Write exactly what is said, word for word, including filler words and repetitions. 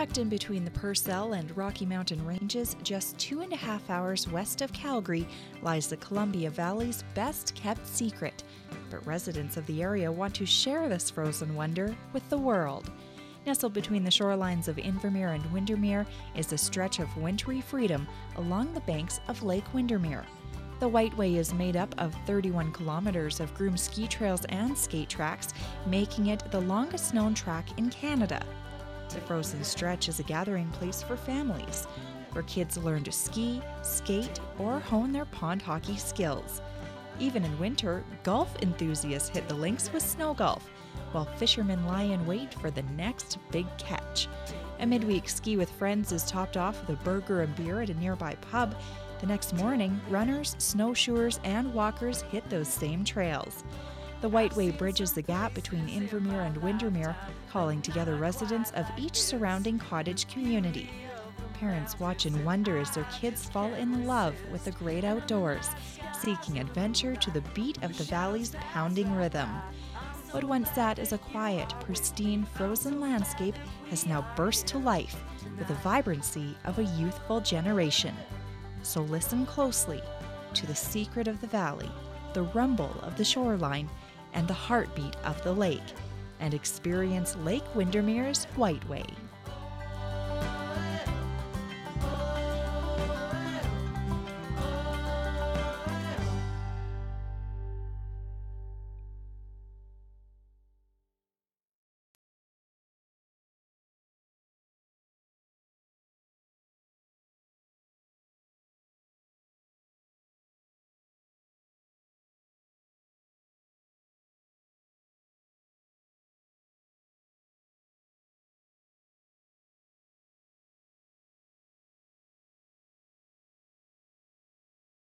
tucked in between the Purcell and Rocky Mountain Ranges, just two and a half hours west of Calgary, lies the Columbia Valley's best-kept secret. But residents of the area want to share this frozen wonder with the world. Nestled between the shorelines of Invermere and Windermere is a stretch of wintry freedom along the banks of Lake Windermere. The Whiteway is made up of thirty-one kilometers of groomed ski trails and skate tracks, making it the longest known track in Canada. The frozen stretch is a gathering place for families, where kids learn to ski, skate, or hone their pond hockey skills. Even in winter, golf enthusiasts hit the links with snow golf, while fishermen lie in wait for the next big catch. A midweek ski with friends is topped off with a burger and beer at a nearby pub. The next morning, runners, snowshoers, and walkers hit those same trails. The Whiteway bridges the gap between Invermere and Windermere, calling together residents of each surrounding cottage community. Parents watch in wonder as their kids fall in love with the great outdoors, seeking adventure to the beat of the valley's pounding rhythm. What once sat as a quiet, pristine, frozen landscape has now burst to life with the vibrancy of a youthful generation. So listen closely to the secret of the valley, the rumble of the shoreline, and the heartbeat of the lake, and experience Lake Windermere's Whiteway.